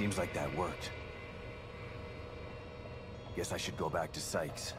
Seems like that worked. Guess I should go back to Sykes.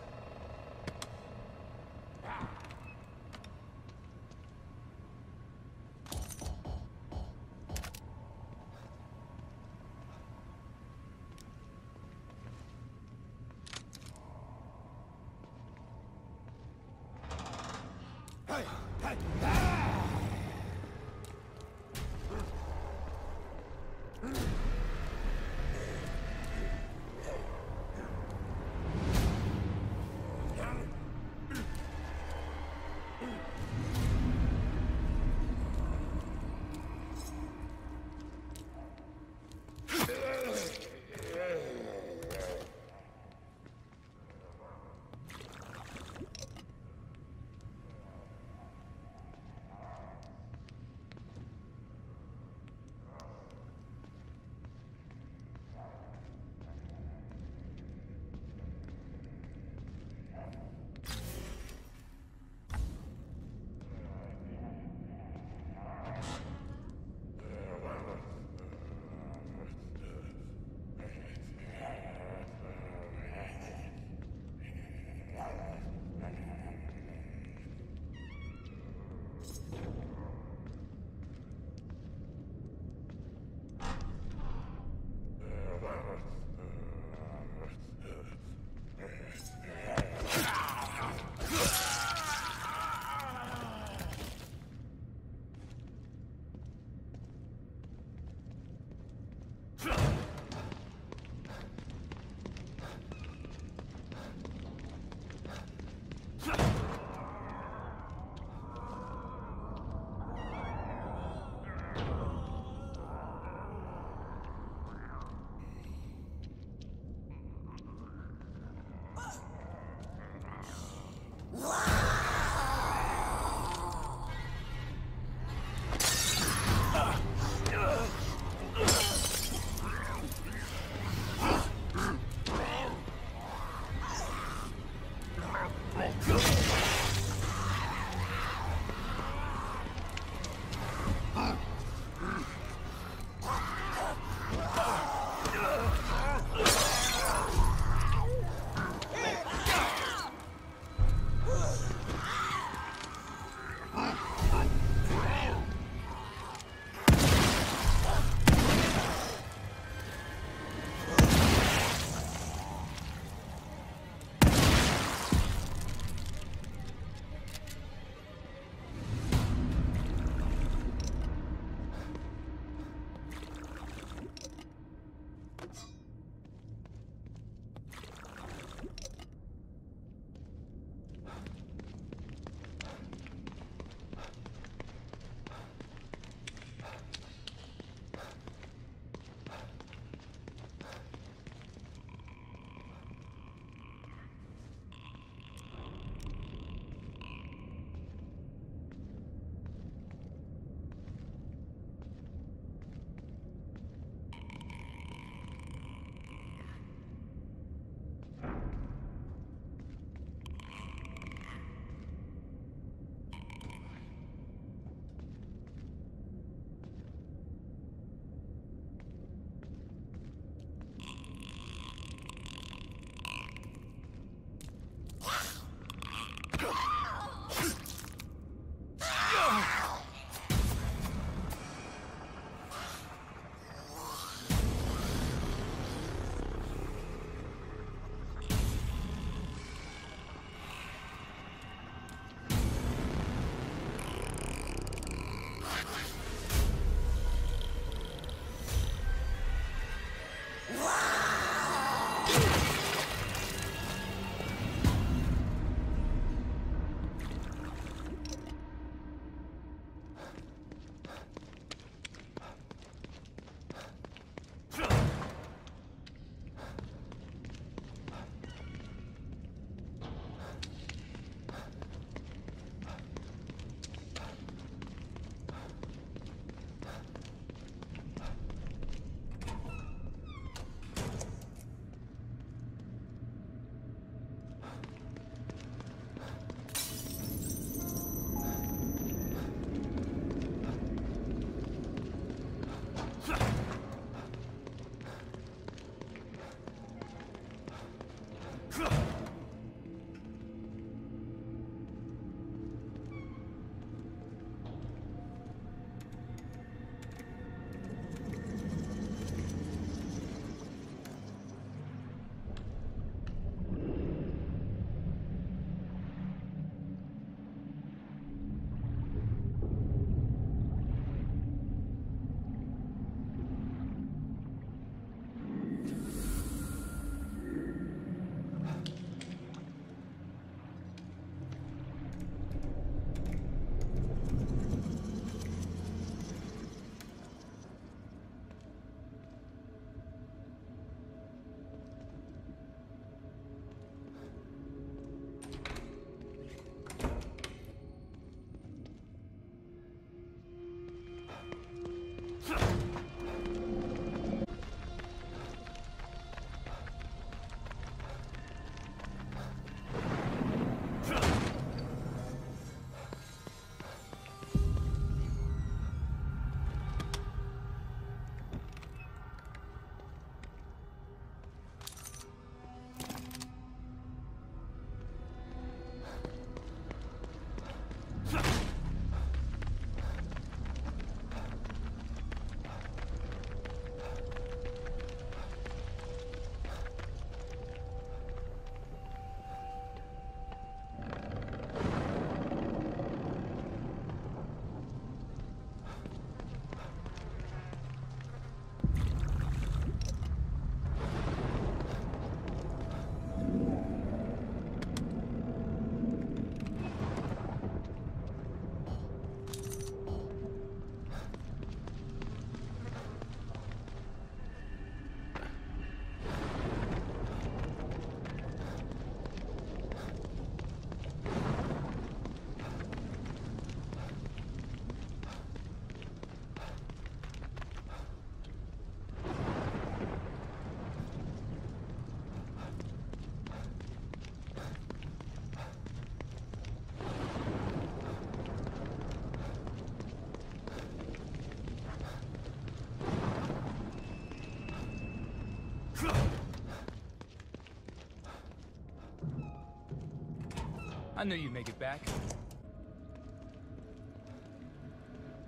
I knew you'd make it back.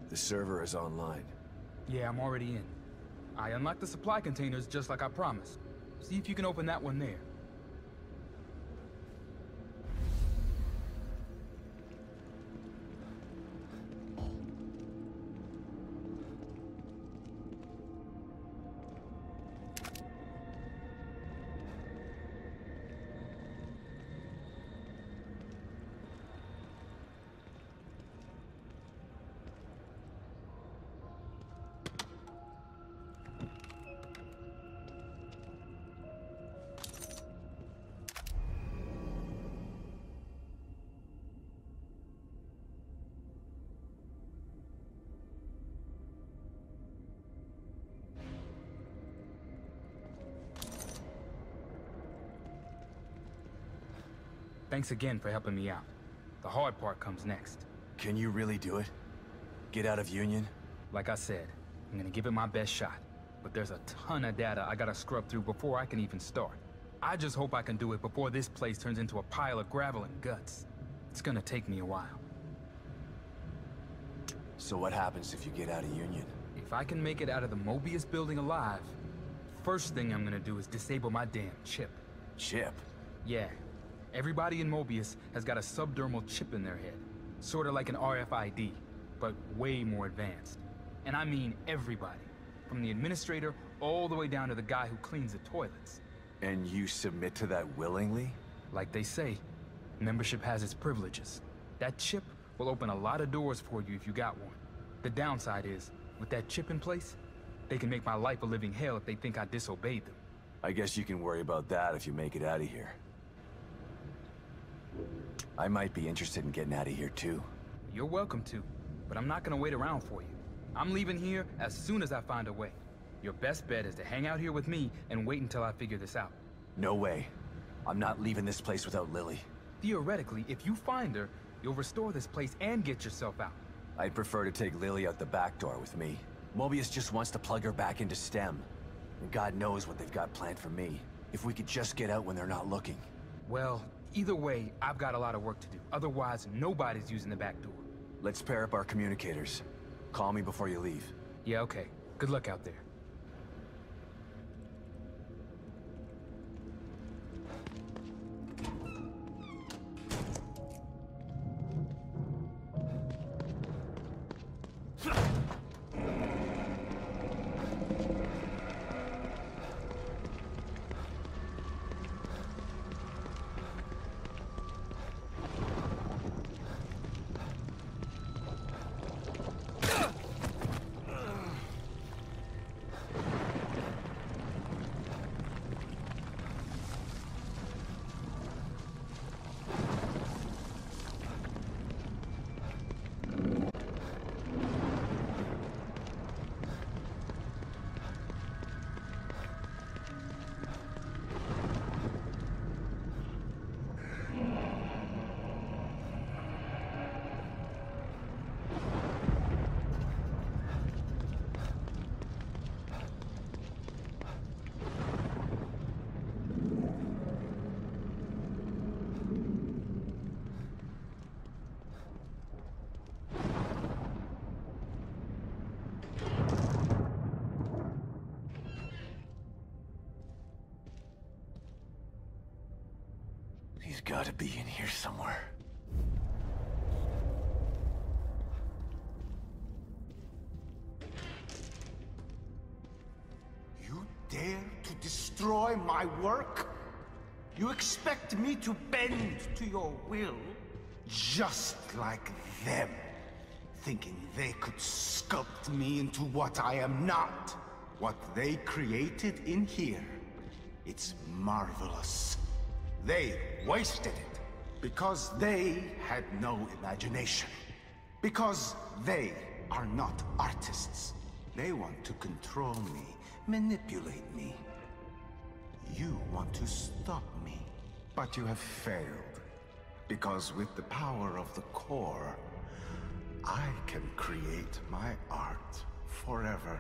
The server is online. Yeah, I'm already in. I unlocked the supply containers just like I promised. See if you can open that one there. Thanks again for helping me out. The hard part comes next. Can you really do it? Get out of Union? Like I said, I'm gonna give it my best shot. But there's a ton of data I gotta scrub through before I can even start. I just hope I can do it before this place turns into a pile of gravel and guts. It's gonna take me a while. So what happens if you get out of Union? If I can make it out of the Mobius Building alive, first thing I'm gonna do is disable my damn chip. Chip? Yeah. Everybody in Mobius has got a subdermal chip in their head, sort of like an RFID, but way more advanced. And I mean everybody, from the administrator all the way down to the guy who cleans the toilets. And you submit to that willingly? Like they say, membership has its privileges. That chip will open a lot of doors for you if you got one. The downside is, with that chip in place, they can make my life a living hell if they think I disobeyed them. I guess you can worry about that if you make it out of here. I might be interested in getting out of here, too. You're welcome to, but I'm not gonna wait around for you. I'm leaving here as soon as I find a way. Your best bet is to hang out here with me and wait until I figure this out. No way. I'm not leaving this place without Lily. Theoretically, if you find her, you'll restore this place and get yourself out. I'd prefer to take Lily out the back door with me. Mobius just wants to plug her back into STEM. And God knows what they've got planned for me. If we could just get out when they're not looking. Well... either way, I've got a lot of work to do. Otherwise, nobody's using the back door. Let's pair up our communicators. Call me before you leave. Yeah, okay. Good luck out there. Gotta be in here somewhere. You dare to destroy my work? You expect me to bend to your will, just like them, thinking they could sculpt me into what I am not. What they created in here, it's marvelous. They wasted it because they had no imagination. Because they are not artists. They want to control me, manipulate me. You want to stop me, but you have failed. Because with the power of the core, I can create my art forever.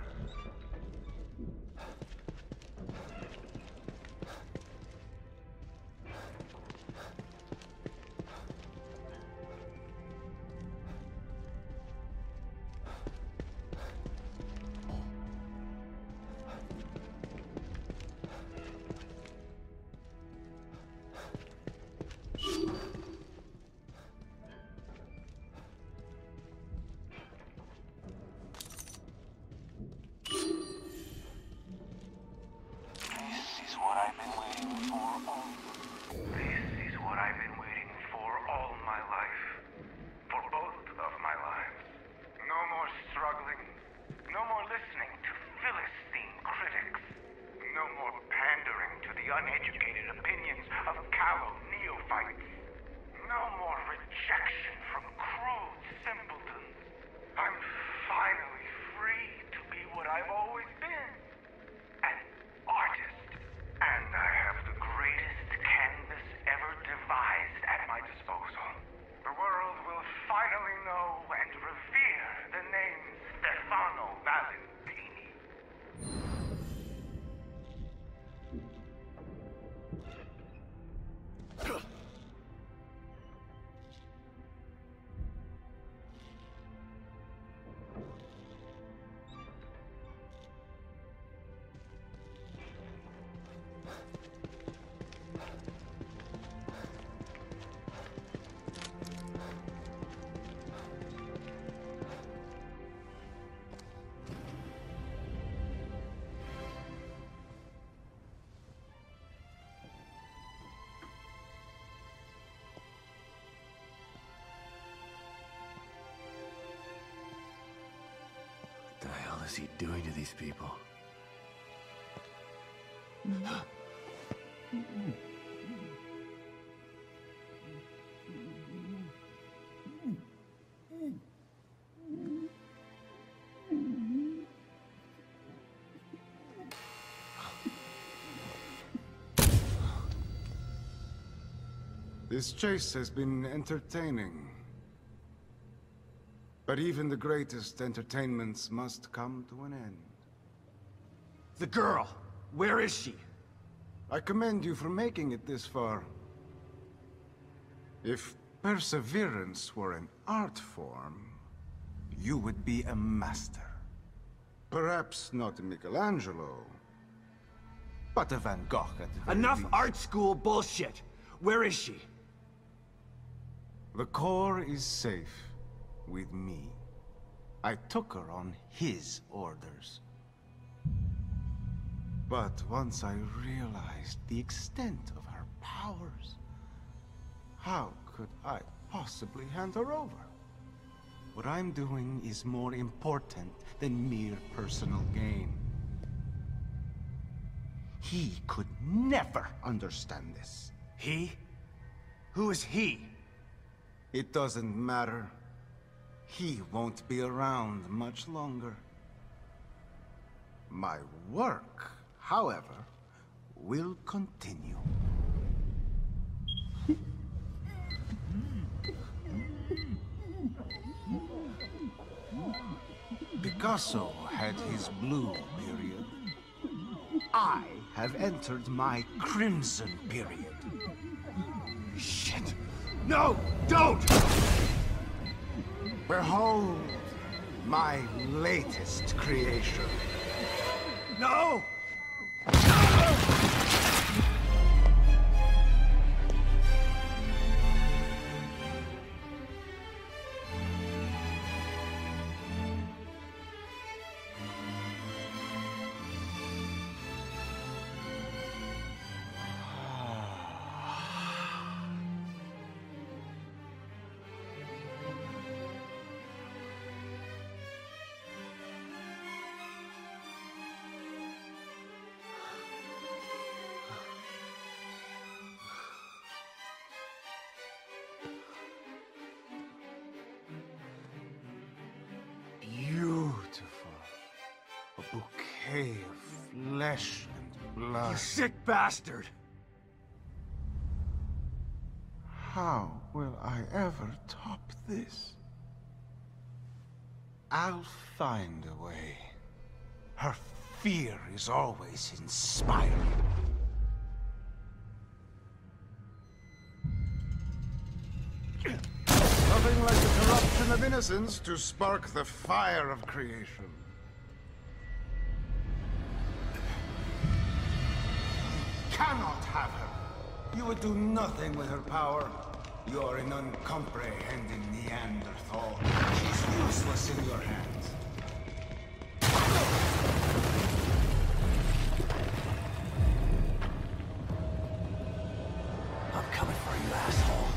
finally know and revere the name Stefano Valentini. What is he doing to these people? This chase has been entertaining. But even the greatest entertainments must come to an end. The girl! Where is she? I commend you for making it this far. If perseverance were an art form, you would be a master. Perhaps not Michelangelo, but a Van Gogh at the very least. Enough art school bullshit! Where is she? The core is safe. With me. I took her on his orders. But once I realized the extent of her powers, how could I possibly hand her over? What I'm doing is more important than mere personal gain. He could never understand this. He? Who is he? It doesn't matter. He won't be around much longer. My work, however, will continue. Picasso had his blue period. I have entered my crimson period. Shit! No! Don't! Behold, my latest creation. No! Flesh and blood. You sick bastard! How will I ever top this? I'll find a way. Her fear is always inspiring. Nothing like the corruption of innocence to spark the fire of creation. Cannot have her. You would do nothing with her power. You are an uncomprehending Neanderthal. She's useless in your hands. I'm coming for you, asshole.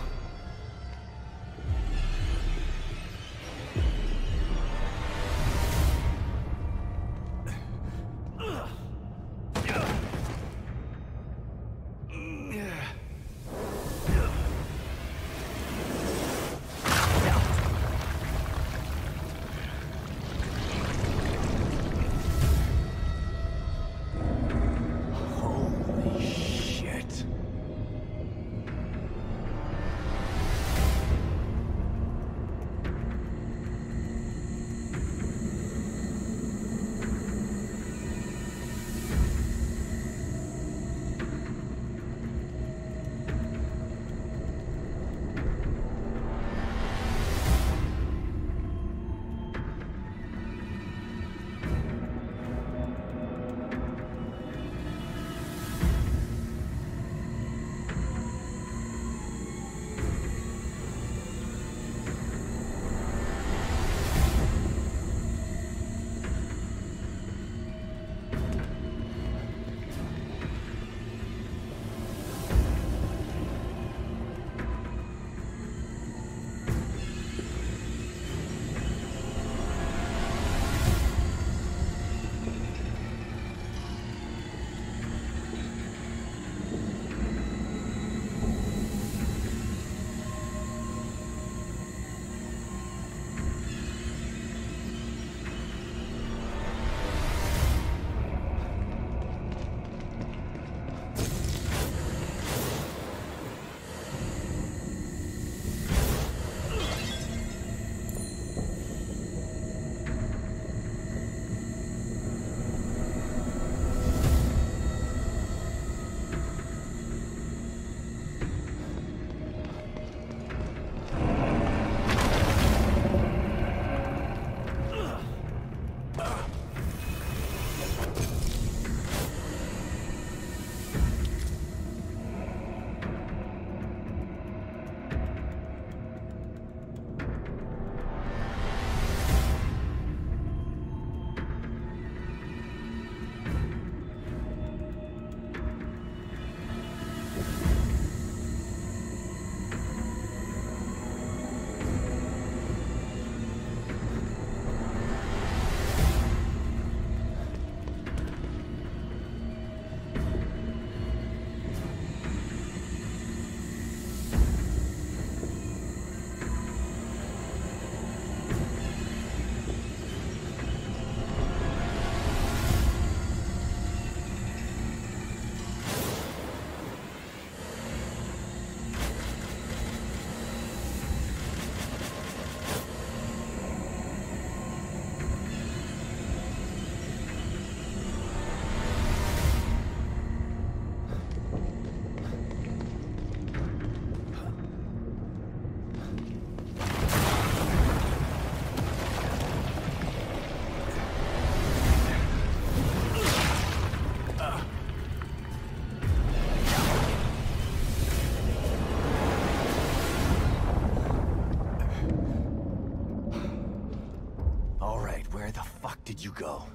did you go?